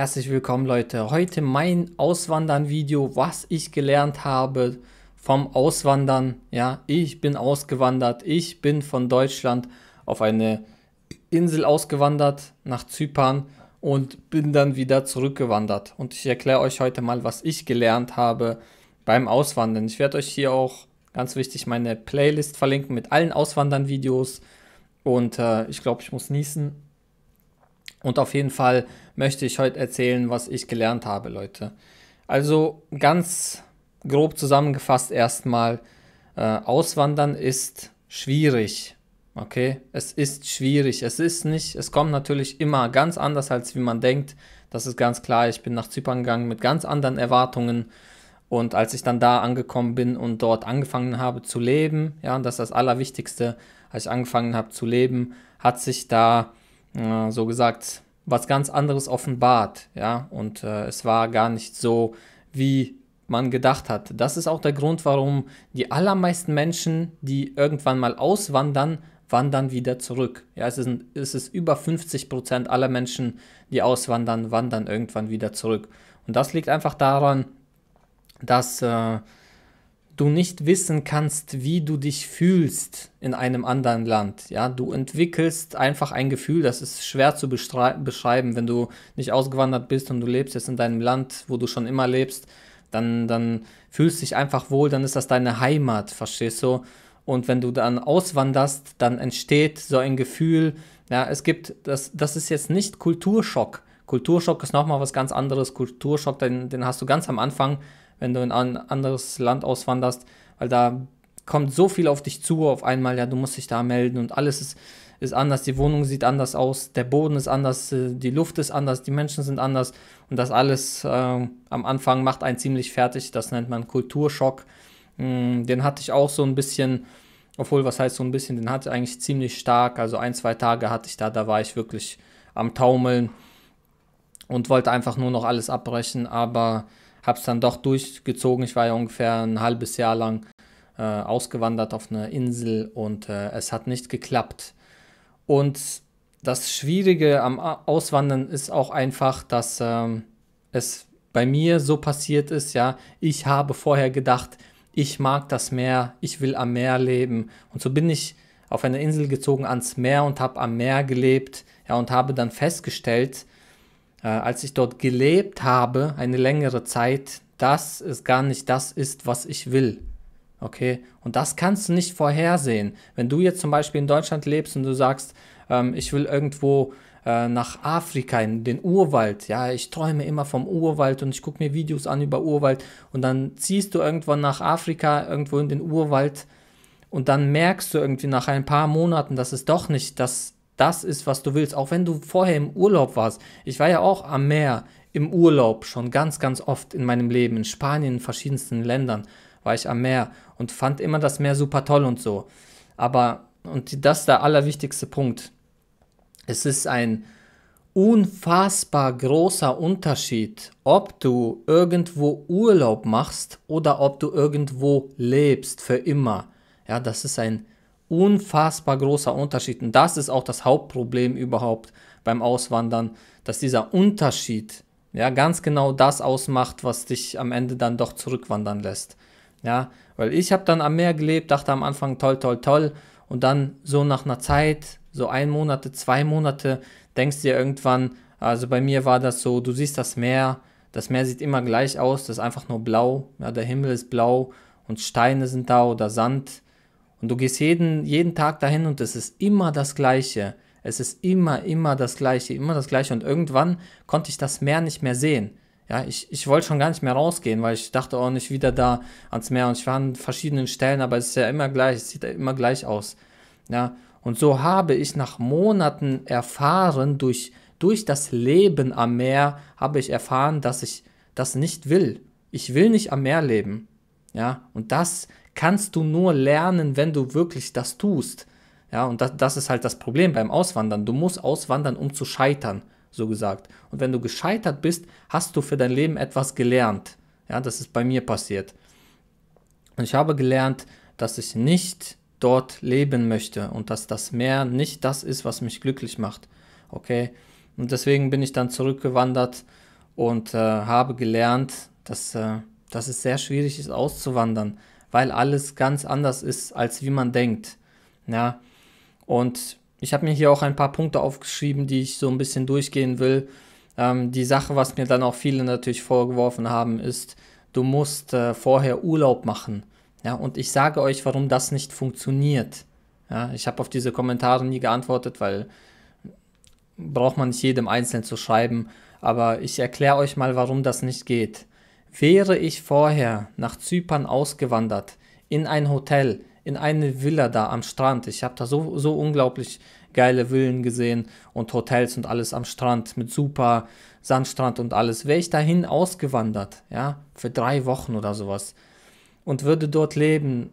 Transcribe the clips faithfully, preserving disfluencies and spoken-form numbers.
Herzlich willkommen Leute, heute mein Auswandern-Video, was ich gelernt habe vom Auswandern. Ja, ich bin ausgewandert, ich bin von Deutschland auf eine Insel ausgewandert, nach Zypern und bin dann wieder zurückgewandert. Und ich erkläre euch heute mal, was ich gelernt habe beim Auswandern. Ich werde euch hier auch, ganz wichtig, meine Playlist verlinken mit allen Auswandern-Videos und äh, ich glaube, ich muss niesen. Und auf jeden Fall möchte ich heute erzählen, was ich gelernt habe, Leute. Also ganz grob zusammengefasst erstmal, äh, Auswandern ist schwierig, okay? Es ist schwierig, es ist nicht, es kommt natürlich immer ganz anders, als wie man denkt. Das ist ganz klar, ich bin nach Zypern gegangen mit ganz anderen Erwartungen. Und als ich dann da angekommen bin und dort angefangen habe zu leben, ja, und das ist das Allerwichtigste, als ich angefangen habe zu leben, hat sich da so gesagt was ganz anderes offenbart, ja, und äh, es war gar nicht so, wie man gedacht hat. Das ist auch der Grund, warum die allermeisten Menschen, die irgendwann mal auswandern, wandern wieder zurück. Ja, es ist, es ist über fünfzig Prozent aller Menschen, die auswandern, wandern irgendwann wieder zurück. Und das liegt einfach daran, dass äh, du nicht wissen kannst, wie du dich fühlst in einem anderen Land. Ja, du entwickelst einfach ein Gefühl, das ist schwer zu beschreiben. Wenn du nicht ausgewandert bist und du lebst jetzt in deinem Land, wo du schon immer lebst, dann, dann fühlst du dich einfach wohl, dann ist das deine Heimat, verstehst du? Und wenn du dann auswanderst, dann entsteht so ein Gefühl, ja, es gibt, das, das ist jetzt nicht Kulturschock. Kulturschock ist nochmal was ganz anderes. Kulturschock, den, den hast du ganz am Anfang, wenn du in ein anderes Land auswanderst, weil da kommt so viel auf dich zu auf einmal, ja, du musst dich da melden und alles ist, ist anders, die Wohnung sieht anders aus, der Boden ist anders, die Luft ist anders, die Menschen sind anders und das alles äh, am Anfang macht einen ziemlich fertig, das nennt man Kulturschock. Hm, den hatte ich auch so ein bisschen, obwohl, was heißt so ein bisschen, den hatte ich eigentlich ziemlich stark, also ein, zwei Tage hatte ich da, da war ich wirklich am Taumeln und wollte einfach nur noch alles abbrechen, aber hab's dann doch durchgezogen. Ich war ja ungefähr ein halbes Jahr lang äh, ausgewandert auf eine Insel und äh, es hat nicht geklappt. Und das Schwierige am Auswandern ist auch einfach, dass ähm, es bei mir so passiert ist, ja, ich habe vorher gedacht, ich mag das Meer, ich will am Meer leben. Und so bin ich auf eine Insel gezogen ans Meer und habe am Meer gelebt, ja, und habe dann festgestellt, als ich dort gelebt habe, eine längere Zeit, dass es gar nicht das ist, was ich will. Okay? Und das kannst du nicht vorhersehen. Wenn du jetzt zum Beispiel in Deutschland lebst und du sagst, ähm, ich will irgendwo äh, nach Afrika, in den Urwald, ja, ich träume immer vom Urwald und ich gucke mir Videos an über Urwald und dann ziehst du irgendwann nach Afrika, irgendwo in den Urwald und dann merkst du irgendwie nach ein paar Monaten, dass es doch nicht das Das ist, was du willst, auch wenn du vorher im Urlaub warst. Ich war ja auch am Meer im Urlaub schon ganz, ganz oft in meinem Leben. In Spanien, in verschiedensten Ländern war ich am Meer und fand immer das Meer super toll und so. Aber, und das ist der allerwichtigste Punkt, es ist ein unfassbar großer Unterschied, ob du irgendwo Urlaub machst oder ob du irgendwo lebst für immer. Ja, das ist ein unfassbar großer Unterschied und das ist auch das Hauptproblem überhaupt beim Auswandern, dass dieser Unterschied ja ganz genau das ausmacht, was dich am Ende dann doch zurückwandern lässt. Ja, weil ich habe dann am Meer gelebt, dachte am Anfang toll, toll, toll und dann so nach einer Zeit, so ein Monate, zwei Monate, denkst dir irgendwann, also bei mir war das so, du siehst das Meer, das Meer sieht immer gleich aus, das ist einfach nur blau, ja, der Himmel ist blau und Steine sind da oder Sand. Und du gehst jeden, jeden Tag dahin und es ist immer das Gleiche. Es ist immer, immer das Gleiche, immer das Gleiche. Und irgendwann konnte ich das Meer nicht mehr sehen. Ja, ich, ich wollte schon gar nicht mehr rausgehen, weil ich dachte, oh, nicht wieder da ans Meer. Und ich war an verschiedenen Stellen, aber es ist ja immer gleich, es sieht ja immer gleich aus. Ja, und so habe ich nach Monaten erfahren, durch, durch das Leben am Meer habe ich erfahren, dass ich das nicht will. Ich will nicht am Meer leben. Ja, und das kannst du nur lernen, wenn du wirklich das tust. Ja, und das, das ist halt das Problem beim Auswandern. Du musst auswandern, um zu scheitern, so gesagt. Und wenn du gescheitert bist, hast du für dein Leben etwas gelernt. Ja, das ist bei mir passiert. Und ich habe gelernt, dass ich nicht dort leben möchte und dass das Meer nicht das ist, was mich glücklich macht. Okay? Und deswegen bin ich dann zurückgewandert und äh, habe gelernt, dass, äh, dass es sehr schwierig ist, auszuwandern, weil alles ganz anders ist, als wie man denkt. Ja. Und ich habe mir hier auch ein paar Punkte aufgeschrieben, die ich so ein bisschen durchgehen will. Ähm, die Sache, was mir dann auch viele natürlich vorgeworfen haben, ist, du musst äh, vorher Urlaub machen. Ja, und ich sage euch, warum das nicht funktioniert. Ja, ich habe auf diese Kommentare nie geantwortet, weil braucht man nicht jedem einzeln zu schreiben. Aber ich erkläre euch mal, warum das nicht geht. Wäre ich vorher nach Zypern ausgewandert, in ein Hotel, in eine Villa da am Strand. Ich habe da so, so unglaublich geile Villen gesehen und Hotels und alles am Strand mit super Sandstrand und alles. Wäre ich dahin ausgewandert, ja, für drei Wochen oder sowas und würde dort leben,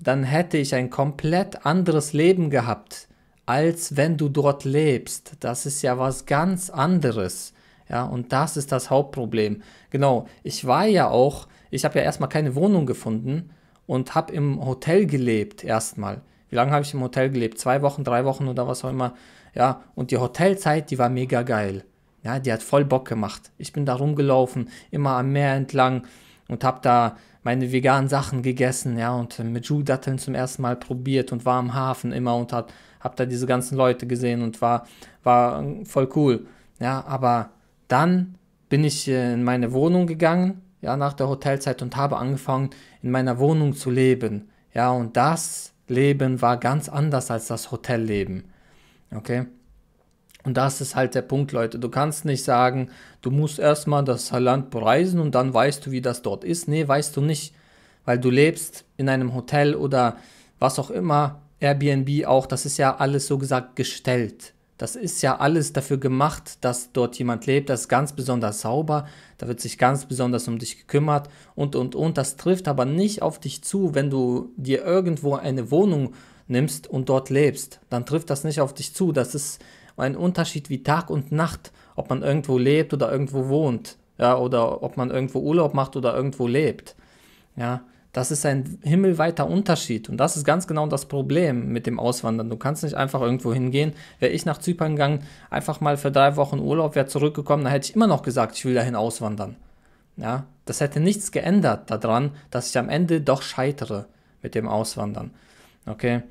dann hätte ich ein komplett anderes Leben gehabt, als wenn du dort lebst. Das ist ja was ganz anderes. Ja, und das ist das Hauptproblem. Genau, ich war ja auch, ich habe ja erstmal keine Wohnung gefunden und habe im Hotel gelebt erstmal. Wie lange habe ich im Hotel gelebt? Zwei Wochen, drei Wochen oder was auch immer. Ja, und die Hotelzeit, die war mega geil. Ja, die hat voll Bock gemacht. Ich bin da rumgelaufen, immer am Meer entlang und habe da meine veganen Sachen gegessen, ja, und Medjool-Datteln zum ersten Mal probiert und war am Hafen immer und hat, hab da diese ganzen Leute gesehen und war, war voll cool. Ja, aber dann bin ich in meine Wohnung gegangen, ja, nach der Hotelzeit und habe angefangen, in meiner Wohnung zu leben. Ja, und das Leben war ganz anders als das Hotelleben. Okay? Und das ist halt der Punkt, Leute. Du kannst nicht sagen, du musst erstmal das Land bereisen und dann weißt du, wie das dort ist. Nee, weißt du nicht, weil du lebst in einem Hotel oder was auch immer, Airbnb auch, das ist ja alles so gesagt gestellt. Das ist ja alles dafür gemacht, dass dort jemand lebt, das ist ganz besonders sauber, da wird sich ganz besonders um dich gekümmert und, und, und. Das trifft aber nicht auf dich zu, wenn du dir irgendwo eine Wohnung nimmst und dort lebst. Dann trifft das nicht auf dich zu. Das ist ein Unterschied wie Tag und Nacht, ob man irgendwo lebt oder irgendwo wohnt, ja, oder ob man irgendwo Urlaub macht oder irgendwo lebt. Ja, das ist ein himmelweiter Unterschied und das ist ganz genau das Problem mit dem Auswandern. Du kannst nicht einfach irgendwo hingehen. Wäre ich nach Zypern gegangen, einfach mal für drei Wochen Urlaub, wäre zurückgekommen, dann hätte ich immer noch gesagt, ich will dahin auswandern. Ja, das hätte nichts geändert daran, dass ich am Ende doch scheitere mit dem Auswandern. Okay.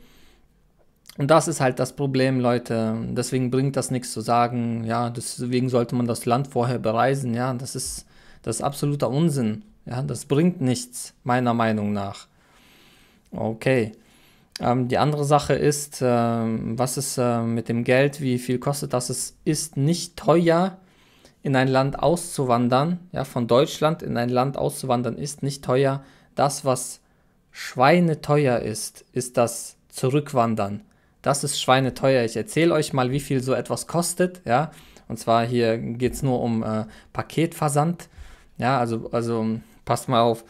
Und das ist halt das Problem, Leute. Deswegen bringt das nichts zu sagen, ja, deswegen sollte man das Land vorher bereisen. Ja, das ist, das ist absoluter Unsinn. Ja, das bringt nichts, meiner Meinung nach. Okay. Ähm, die andere Sache ist, ähm, was ist äh, mit dem Geld, wie viel kostet das? Es ist nicht teuer, in ein Land auszuwandern. Ja, von Deutschland in ein Land auszuwandern ist nicht teuer. Das, was schweineteuer ist, ist das Zurückwandern. Das ist schweineteuer. Ich erzähle euch mal, wie viel so etwas kostet. Ja? Und zwar hier geht es nur um äh, Paketversand. Ja, also, also passt mal auf.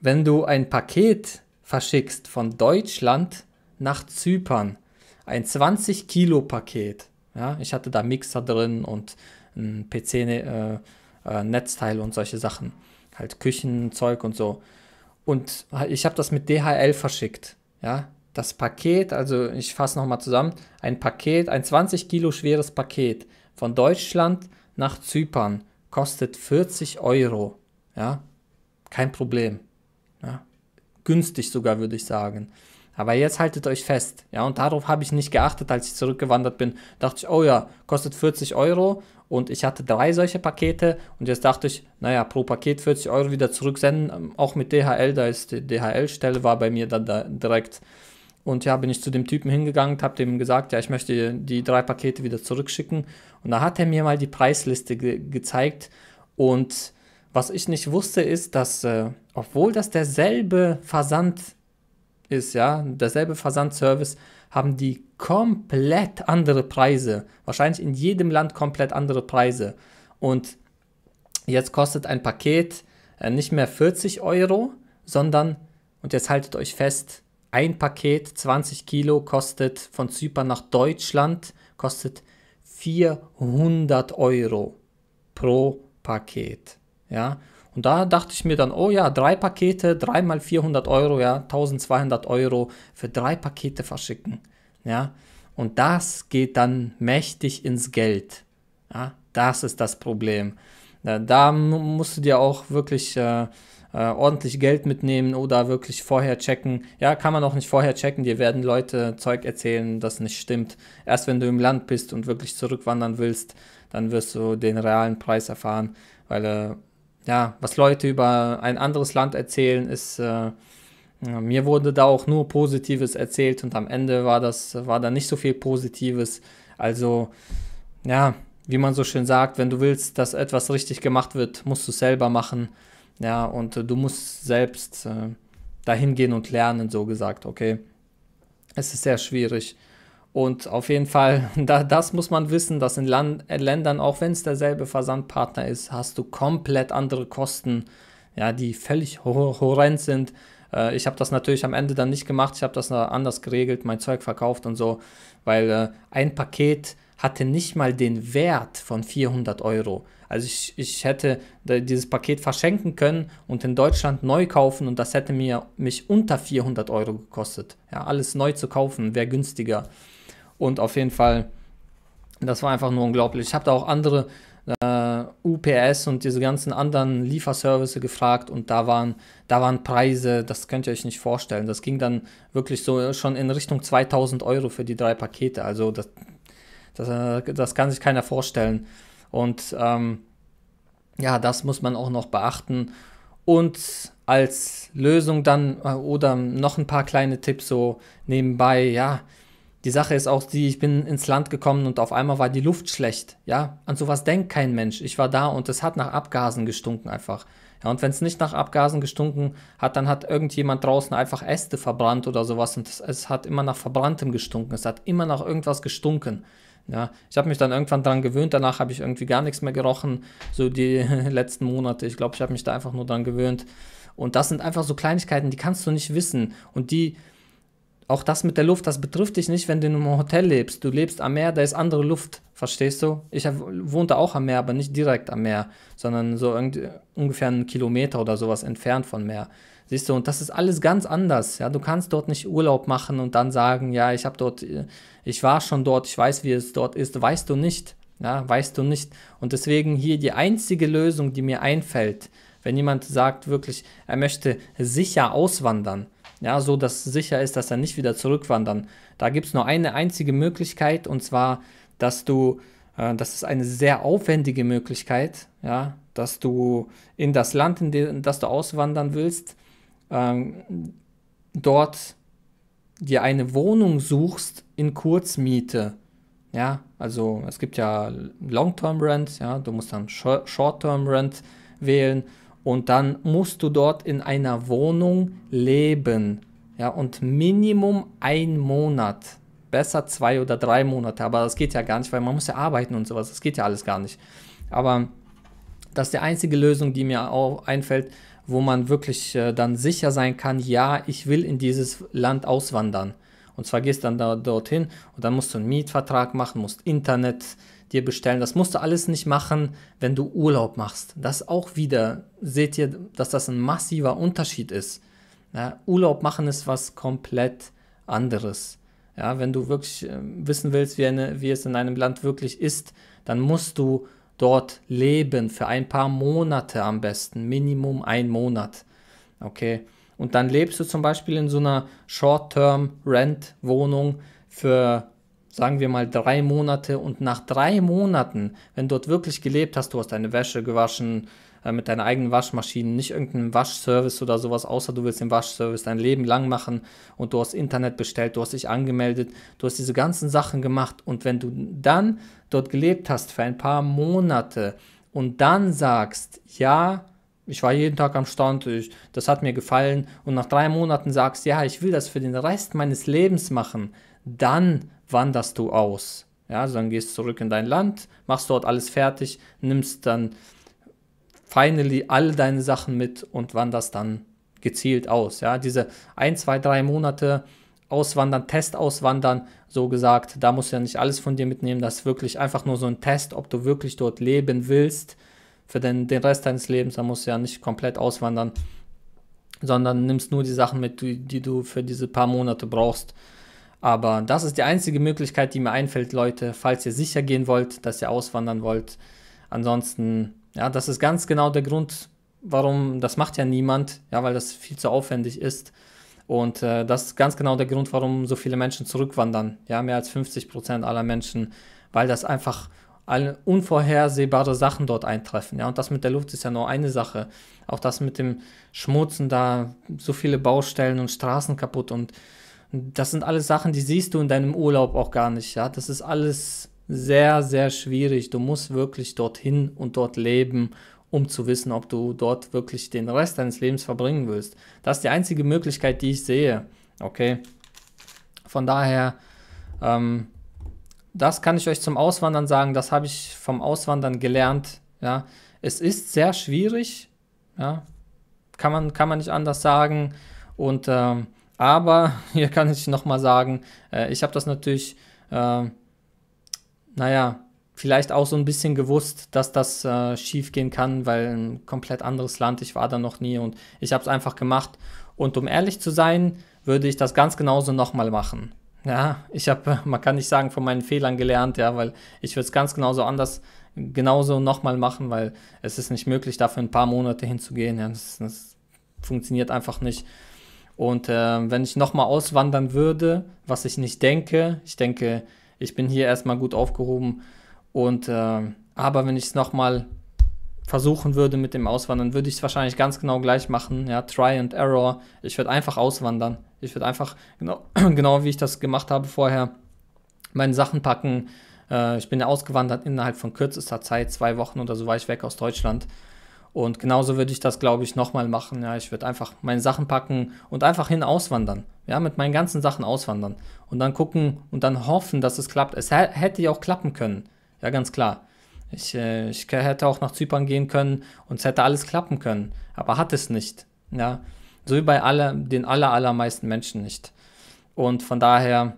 Wenn du ein Paket verschickst von Deutschland nach Zypern, ein zwanzig Kilo Paket, ja, ich hatte da Mixer drin und ein P C-Netzteil äh, äh, und solche Sachen, halt Küchenzeug und so. Und ich habe das mit D H L verschickt, ja. Das Paket, also ich fasse nochmal zusammen, ein Paket, ein zwanzig Kilo schweres Paket von Deutschland nach Zypern kostet vierzig Euro, ja, kein Problem, ja, günstig sogar würde ich sagen, aber jetzt haltet euch fest, ja, und darauf habe ich nicht geachtet, als ich zurückgewandert bin, dachte ich, oh ja, kostet vierzig Euro und ich hatte drei solche Pakete und jetzt dachte ich, naja, pro Paket vierzig Euro wieder zurücksenden, auch mit D H L, da ist die D H L-Stelle, war bei mir dann da direkt. Und ja, bin ich zu dem Typen hingegangen und habe dem gesagt, ja, ich möchte die drei Pakete wieder zurückschicken. Und da hat er mir mal die Preisliste ge gezeigt. Und was ich nicht wusste, ist, dass, äh, obwohl das derselbe Versand ist, ja, derselbe Versandservice, haben die komplett andere Preise. Wahrscheinlich in jedem Land komplett andere Preise. Und jetzt kostet ein Paket äh, nicht mehr vierzig Euro, sondern, und jetzt haltet euch fest, ein Paket, zwanzig Kilo, kostet von Zypern nach Deutschland, kostet vierhundert Euro pro Paket, ja. Und da dachte ich mir dann, oh ja, drei Pakete, dreimal vierhundert Euro, ja, tausendzweihundert Euro für drei Pakete verschicken, ja. Und das geht dann mächtig ins Geld, ja, das ist das Problem. Da musst du dir auch wirklich äh, ordentlich Geld mitnehmen oder wirklich vorher checken. Ja, kann man auch nicht vorher checken, dir werden Leute Zeug erzählen, das nicht stimmt. Erst wenn du im Land bist und wirklich zurückwandern willst, dann wirst du den realen Preis erfahren, weil äh, ja, was Leute über ein anderes Land erzählen, ist, äh, mir wurde da auch nur Positives erzählt und am Ende war das, war da nicht so viel Positives. Also, ja, wie man so schön sagt, wenn du willst, dass etwas richtig gemacht wird, musst du es selber machen. Ja, und äh, du musst selbst äh, dahin gehen und lernen, so gesagt, okay. Es ist sehr schwierig. Und auf jeden Fall, da, das muss man wissen, dass in Land, äh, Ländern, auch wenn es derselbe Versandpartner ist, hast du komplett andere Kosten, ja, die völlig hor horrend sind. Äh, ich habe das natürlich am Ende dann nicht gemacht, ich habe das anders geregelt, mein Zeug verkauft und so, weil äh, ein Paket hatte nicht mal den Wert von vierhundert Euro. Also ich, ich hätte dieses Paket verschenken können und in Deutschland neu kaufen und das hätte mir, mich unter vierhundert Euro gekostet. Ja, alles neu zu kaufen wäre günstiger. Und auf jeden Fall, das war einfach nur unglaublich. Ich habe da auch andere äh, U P S und diese ganzen anderen Lieferservice gefragt und da waren, da waren Preise, das könnt ihr euch nicht vorstellen. Das ging dann wirklich so schon in Richtung zweitausend Euro für die drei Pakete. Also das, das, das kann sich keiner vorstellen. Und ähm, ja, das muss man auch noch beachten. Und als Lösung dann äh, oder noch ein paar kleine Tipps so nebenbei, ja. Die Sache ist auch die, ich bin ins Land gekommen und auf einmal war die Luft schlecht, ja, an sowas denkt kein Mensch, ich war da und es hat nach Abgasen gestunken einfach, ja, und wenn es nicht nach Abgasen gestunken hat, dann hat irgendjemand draußen einfach Äste verbrannt oder sowas und es, es hat immer nach Verbranntem gestunken, es hat immer nach irgendwas gestunken, ja, ich habe mich dann irgendwann dran gewöhnt, danach habe ich irgendwie gar nichts mehr gerochen, so die letzten Monate, ich glaube, ich habe mich da einfach nur dran gewöhnt und das sind einfach so Kleinigkeiten, die kannst du nicht wissen und die... Auch das mit der Luft, das betrifft dich nicht, wenn du in einem Hotel lebst. Du lebst am Meer, da ist andere Luft, verstehst du? Ich wohnte auch am Meer, aber nicht direkt am Meer, sondern so ungefähr einen Kilometer oder sowas entfernt vom Meer. Siehst du, und das ist alles ganz anders. Ja? Du kannst dort nicht Urlaub machen und dann sagen, ja, ich habe dort, ich war schon dort, ich weiß, wie es dort ist. Weißt du nicht, ja, weißt du nicht. Und deswegen hier die einzige Lösung, die mir einfällt, wenn jemand sagt wirklich, er möchte sicher auswandern, ja, so dass sicher ist, dass er nicht wieder zurückwandern. Da gibt es nur eine einzige Möglichkeit und zwar, dass du, äh, das ist eine sehr aufwendige Möglichkeit, ja, dass du in das Land, in, de, in das du auswandern willst, ähm, dort dir eine Wohnung suchst in Kurzmiete. Ja, also es gibt ja Long-Term-Rent, ja, du musst dann Short-Term-Rent wählen. Und dann musst du dort in einer Wohnung leben. Ja, und Minimum ein Monat. Besser zwei oder drei Monate. Aber das geht ja gar nicht, weil man muss ja arbeiten und sowas. Das geht ja alles gar nicht. Aber das ist die einzige Lösung, die mir auch einfällt, wo man wirklich äh, dann sicher sein kann, ja, ich will in dieses Land auswandern. Und zwar gehst dann da, dorthin und dann musst du einen Mietvertrag machen, musst Internet dir bestellen. Das musst du alles nicht machen, wenn du Urlaub machst. Das auch wieder, seht ihr, dass das ein massiver Unterschied ist. Ja, Urlaub machen ist was komplett anderes. Ja, wenn du wirklich äh, wissen willst, wie, eine, wie es in einem Land wirklich ist, dann musst du dort leben für ein paar Monate am besten, Minimum ein Monat. Okay, und dann lebst du zum Beispiel in so einer Short-Term-Rent-Wohnung für sagen wir mal drei Monate und nach drei Monaten, wenn du dort wirklich gelebt hast, du hast deine Wäsche gewaschen äh, mit deiner eigenen Waschmaschine, nicht irgendeinem Waschservice oder sowas, außer du willst den Waschservice dein Leben lang machen und du hast Internet bestellt, du hast dich angemeldet, du hast diese ganzen Sachen gemacht und wenn du dann dort gelebt hast für ein paar Monate und dann sagst, ja, ich war jeden Tag am Stammtisch, das hat mir gefallen und nach drei Monaten sagst, ja, ich will das für den Rest meines Lebens machen, dann wanderst du aus. Ja, also dann gehst du zurück in dein Land, machst dort alles fertig, nimmst dann finally all deine Sachen mit und wanderst dann gezielt aus. Ja, diese ein, zwei, drei Monate auswandern, Test auswandern, so gesagt, da musst du ja nicht alles von dir mitnehmen, das ist wirklich einfach nur so ein Test, ob du wirklich dort leben willst für den, den Rest deines Lebens, da musst du ja nicht komplett auswandern, sondern nimmst nur die Sachen mit, die, die du für diese paar Monate brauchst. Aber das ist die einzige Möglichkeit, die mir einfällt, Leute, falls ihr sicher gehen wollt, dass ihr auswandern wollt. Ansonsten Ja, das ist ganz genau der Grund, warum, das macht ja niemand, ja, weil das viel zu aufwendig ist. Und äh, das ist ganz genau der Grund, warum so viele Menschen zurückwandern. Ja, mehr als fünfzig Prozent aller Menschen, weil das einfach alle unvorhersehbare Sachen dort eintreffen. Ja, und das mit der Luft ist ja nur eine Sache. Auch das mit dem Schmutzen, da so viele Baustellen und Straßen kaputt. Und das sind alles Sachen, die siehst du in deinem Urlaub auch gar nicht. Ja, das ist alles sehr, sehr schwierig. Du musst wirklich dorthin und dort leben, um zu wissen, ob du dort wirklich den Rest deines Lebens verbringen willst. Das ist die einzige Möglichkeit, die ich sehe. Okay, von daher, ähm, das kann ich euch zum Auswandern sagen, das habe ich vom Auswandern gelernt. Ja. Es ist sehr schwierig, ja. kann, man, kann man nicht anders sagen. Und, ähm, aber hier kann ich nochmal sagen, äh, ich habe das natürlich, äh, naja, vielleicht auch so ein bisschen gewusst, dass das äh, schief gehen kann, weil ein komplett anderes Land, ich war da noch nie und ich habe es einfach gemacht. Und um ehrlich zu sein, würde ich das ganz genauso nochmal machen. Ja, ich habe, man kann nicht sagen, von meinen Fehlern gelernt, ja, weil ich würde es ganz genauso anders, genauso nochmal machen, weil es ist nicht möglich, dafür ein paar Monate hinzugehen. Ja, das, das funktioniert einfach nicht. Und äh, wenn ich nochmal auswandern würde, was ich nicht denke, ich denke, ich bin hier erstmal gut aufgehoben. Und, äh, aber wenn ich es nochmal versuchen würde mit dem Auswandern, würde ich es wahrscheinlich ganz genau gleich machen, ja, Try and Error, ich würde einfach auswandern, ich würde einfach, genau, genau wie ich das gemacht habe vorher, meine Sachen packen, äh, ich bin ja ausgewandert innerhalb von kürzester Zeit, zwei Wochen oder so war ich weg aus Deutschland und genauso würde ich das, glaube ich, nochmal machen, ja, ich würde einfach meine Sachen packen und einfach hin auswandern, ja, mit meinen ganzen Sachen auswandern und dann gucken und dann hoffen, dass es klappt, es hätte ja auch klappen können. Ja, ganz klar. Ich, äh, ich hätte auch nach Zypern gehen können und es hätte alles klappen können. Aber hat es nicht. Ja? So wie bei aller, den aller, allermeisten Menschen nicht. Und von daher,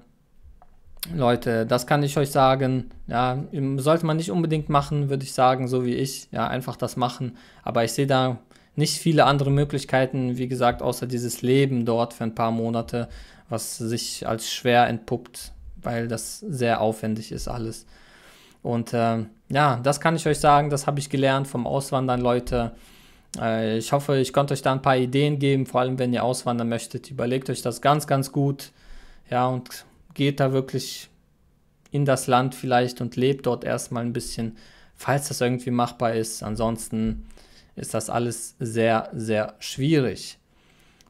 Leute, das kann ich euch sagen. Ja, sollte man nicht unbedingt machen, würde ich sagen, so wie ich. Ja, einfach das machen. Aber ich sehe da nicht viele andere Möglichkeiten, wie gesagt, außer dieses Leben dort für ein paar Monate, was sich als schwer entpuppt, weil das sehr aufwendig ist alles. Und äh, ja, das kann ich euch sagen, das habe ich gelernt vom Auswandern, Leute. Äh, ich hoffe, ich konnte euch da ein paar Ideen geben, vor allem wenn ihr auswandern möchtet. Überlegt euch das ganz, ganz gut. Ja, und geht da wirklich in das Land vielleicht und lebt dort erstmal ein bisschen, falls das irgendwie machbar ist. Ansonsten ist das alles sehr, sehr schwierig.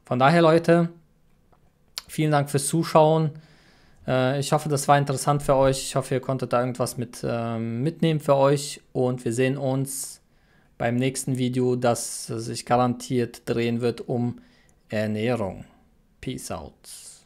Von daher, Leute, vielen Dank fürs Zuschauen. Ich hoffe, das war interessant für euch. Ich hoffe, ihr konntet da irgendwas mit, ähm, mitnehmen für euch. Und wir sehen uns beim nächsten Video, das sich garantiert drehen wird um Ernährung. Peace out.